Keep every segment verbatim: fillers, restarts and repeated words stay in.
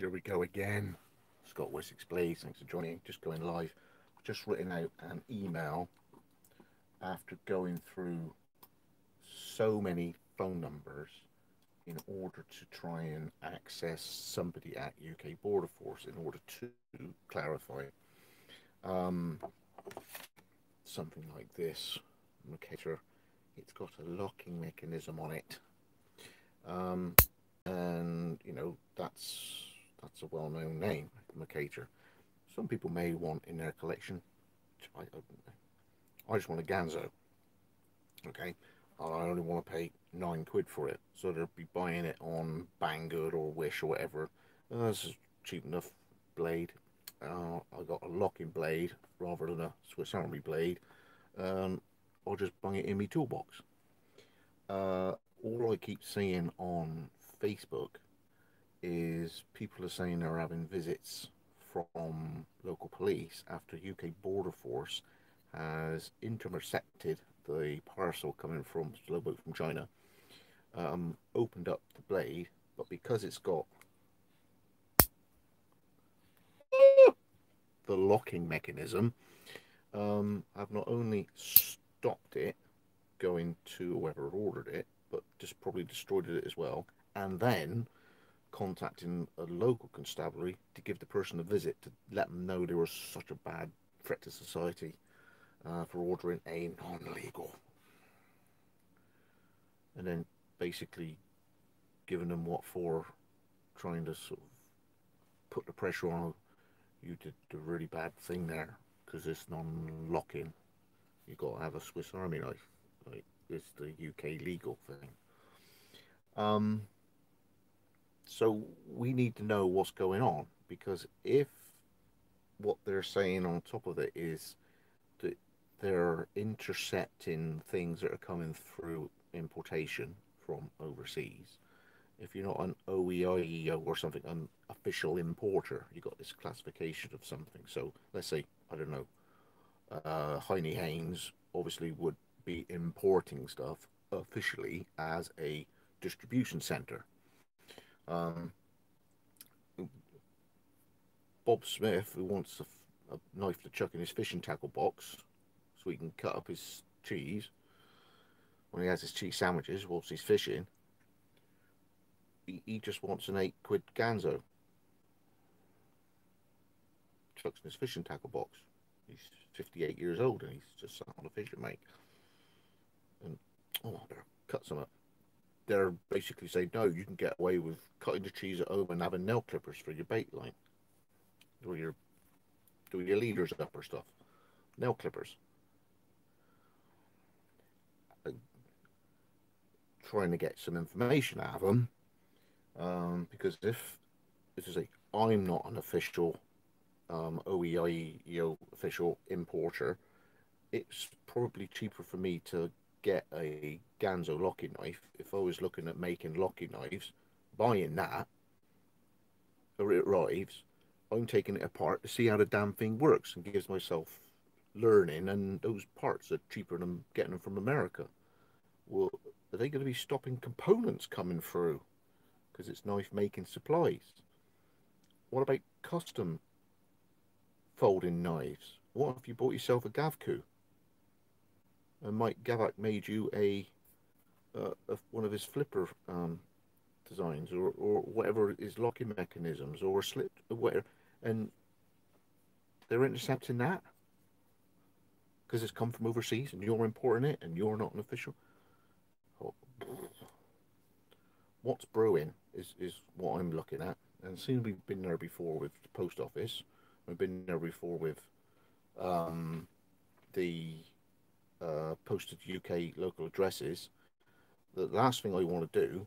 Here we go again. Scott Wessex, please. Thanks for joining. Just going live. I've just written out an email after going through so many phone numbers in order to try and access somebody at U K Border Force in order to clarify um, something like this. Mercator, it's got a locking mechanism on it. Um, and, you know, that's... That's a well-known name, Mercator. Some people may want in their collection. I, I, I just want a Ganzo. Okay, I only want to pay nine quid for it, so they'll be buying it on Banggood or Wish or whatever. Uh, this is cheap enough blade. Uh, I got a locking blade rather than a Swiss Army blade. Um, I'll just bung it in my toolbox. Uh, all I keep seeing on Facebook is people are saying they're having visits from local police after U K Border Force has intercepted the parcel coming from slow boat from China, um, opened up the blade, but because it's got the locking mechanism, um, I've not only stopped it going to whoever ordered it, but just probably destroyed it as well, and then contacting a local constabulary to give the person a visit to let them know they were such a bad threat to society uh, for ordering a non-legal, and then basically giving them what for, trying to sort of put the pressure on, you did a really bad thing there because it's non-locking, you got to have a Swiss Army knife, like it's the U K legal thing. um So we need to know what's going on, because if what they're saying on top of it is that they're intercepting things that are coming through importation from overseas, if you're not an O E I E O or something, an official importer, you've got this classification of something. So let's say, I don't know, uh, Heinnie Haynes obviously would be importing stuff officially as a distribution centre. Um, Bob Smith, who wants a, a knife to chuck in his fishing tackle box so he can cut up his cheese when he has his cheese sandwiches whilst he's fishing, he, he just wants an eight quid Ganzo, chucks in his fishing tackle box. He's fifty-eight years old and he's just sat on a fishing mate, and oh, I better cut some up. They're basically saying, no, you can get away with cutting the cheese at home and having nail clippers for your bait line. Do your, do your leaders up or stuff. Nail clippers. I'm trying to get some information out of them. Um, because if, this is a, I'm not an official um, O E I E O official importer, it's probably cheaper for me to get a Ganzo locking knife if I was looking at making locking knives, buying that, or it arrives, I'm taking it apart to see how the damn thing works and gives myself learning, and those parts are cheaper than getting them from America. Well, are they going to be stopping components coming through because it's knife making supplies? What about custom folding knives? What if you bought yourself a Gavcu and Mike Gavac made you a, uh, a one of his flipper um, designs, or, or whatever is locking mechanisms, or slip, or whatever, and they're intercepting that because it's come from overseas and you're importing it and you're not an official. Oh. What's brewing is, is what I'm looking at, and seeing we've been there before with the post office, we've been there before with um, the Uh, posted U K local addresses. The last thing I want to do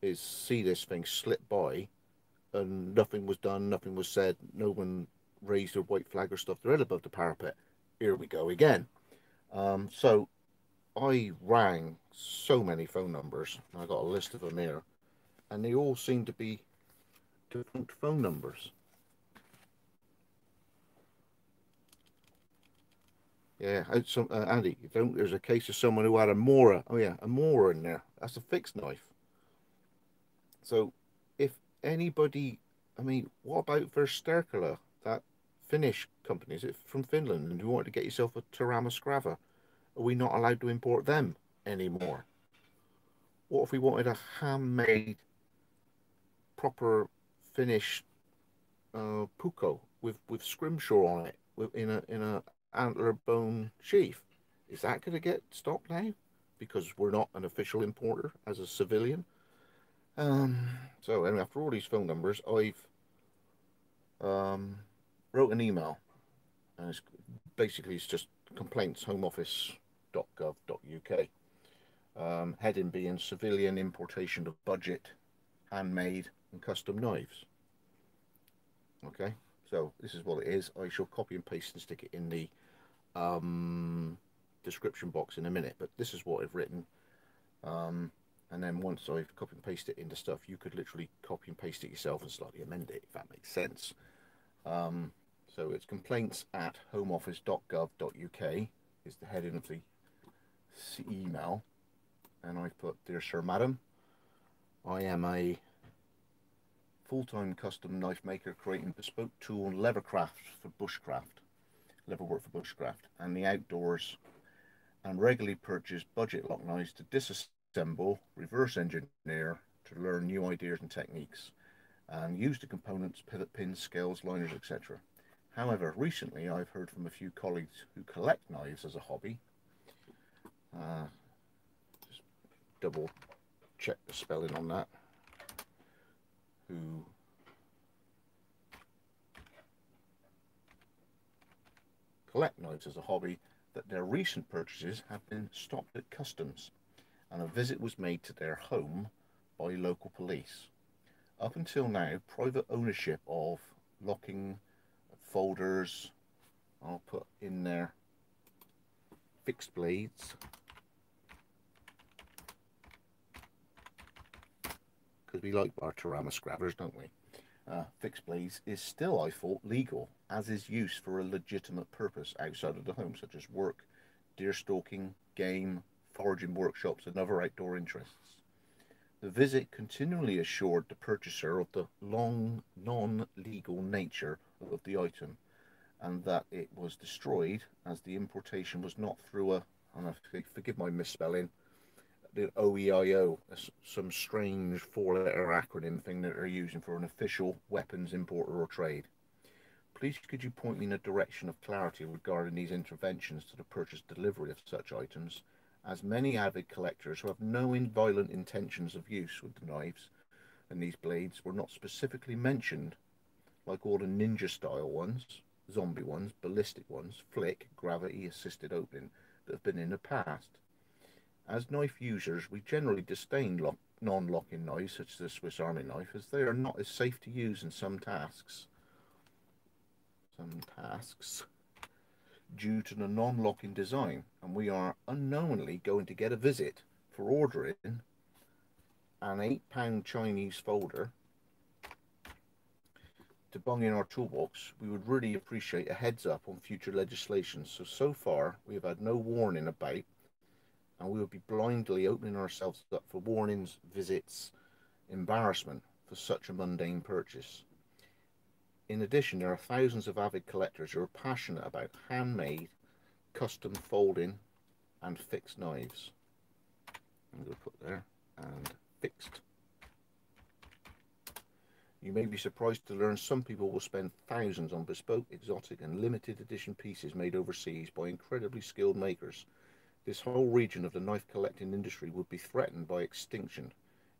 is see this thing slip by and nothing was done, nothing was said, no one raised a white flag or stuff. They're right above the parapet. Here we go again. Um, so I rang so many phone numbers, and I got a list of them here, and they all seem to be different phone numbers. Yeah, some, uh, Andy, don't, there's a case of someone who had a Mora. Oh, yeah, a Mora in there. That's a fixed knife. So if anybody I mean, what about Verstercula, that Finnish company? Is it from Finland? And you wanted to get yourself a Taramaschava? Are we not allowed to import them anymore? What if we wanted a handmade, proper Finnish uh, puko with with scrimshaw on it, with, in a in a antler bone sheath? Is that going to get stopped now? Because we're not an official importer as a civilian. Um, so anyway, after all these phone numbers, I've um, wrote an email, and it's basically it's just complaints home office dot gov dot U K. Um, heading being civilian importation of budget, handmade and custom knives. Okay, so this is what it is. I shall copy and paste and stick it in the um, description box in a minute, but this is what I've written. Um, and then once I've copied and pasted it into stuff, you could literally copy and paste it yourself and slightly amend it, if that makes sense. Um, so it's complaints at home office dot gov dot U K is the heading of the email. And I've put, dear Sir Madam, I am a full-time custom knife maker creating bespoke tool and leather craft for bushcraft, leather work for bushcraft and the outdoors, and regularly purchase budget lock knives to disassemble, reverse engineer, to learn new ideas and techniques, and use the components, pivot pins, scales, liners, et cetera. However, recently I've heard from a few colleagues who collect knives as a hobby. Uh, double check the spelling on that, who collect knives as a hobby, that their recent purchases have been stopped at customs, and a visit was made to their home by local police. Up until now, private ownership of locking folders, I'll put in there fixed blades, because we like our Taramaschavas, don't we? Uh, fixed blades is still, I thought, legal, as is use for a legitimate purpose outside of the home, such as work, deer stalking, game, foraging workshops, and other outdoor interests. The visit continually assured the purchaser of the long, non-legal nature of the item, and that it was destroyed, as the importation was not through a, and I forgive my misspelling, the O E I E O, some strange four-letter acronym thing that they're using for an official weapons importer or trade. Please could you point me in a direction of clarity regarding these interventions to the purchase delivery of such items, as many avid collectors who have no violent intentions of use with the knives and these blades were not specifically mentioned, like all the ninja-style ones, zombie ones, ballistic ones, flick, gravity-assisted opening that have been in the past. As knife users, we generally disdain lock, non-locking knives, such as the Swiss Army knife, as they are not as safe to use in some tasks. Some tasks due to the non-locking design, and we are unknowingly going to get a visit for ordering an eight pound Chinese folder to bung in our toolbox. We would really appreciate a heads up on future legislation. So, so far, we have had no warning about, and we would be blindly opening ourselves up for warnings, visits, embarrassment for such a mundane purchase. In addition, there are thousands of avid collectors who are passionate about handmade, custom folding and fixed knives. I'm going to put there, and fixed. You may be surprised to learn some people will spend thousands on bespoke, exotic and limited edition pieces made overseas by incredibly skilled makers. This whole region of the knife collecting industry would be threatened by extinction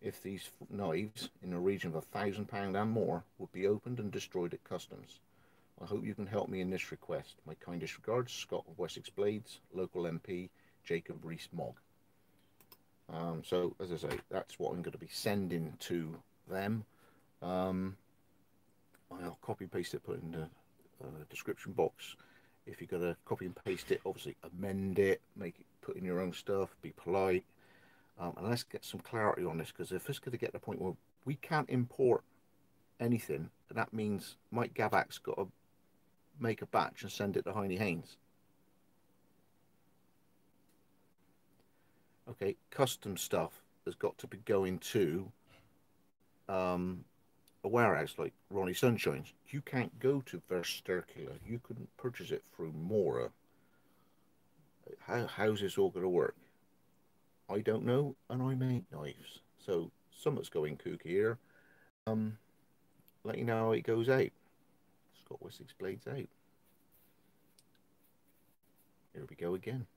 if these knives, in a region of a thousand pound and more, would be opened and destroyed at customs. I hope you can help me in this request. My kindest regards, Scott Wessex Blades, local M P, Jacob Rees Mogg. Um, so, as I say, that's what I'm going to be sending to them. Um, I'll copy and paste it, put it in the uh, description box. If you're going to copy and paste it, obviously amend it, make it, put in your own stuff, be polite. Um, and let's get some clarity on this, because if it's going to get to the point where we can't import anything, that means Mike Gavac's got to make a batch and send it to Heinnie Haynes. Okay, custom stuff has got to be going to um, a a warehouse like Ronnie Sunshine's, you can't go to Verstercula. You couldn't purchase it through Mora. How, how's this all going to work? I don't know, and I make knives. So something's going kooky here. Um, let you know how it goes out. Scott Wessex blades out. Here we go again.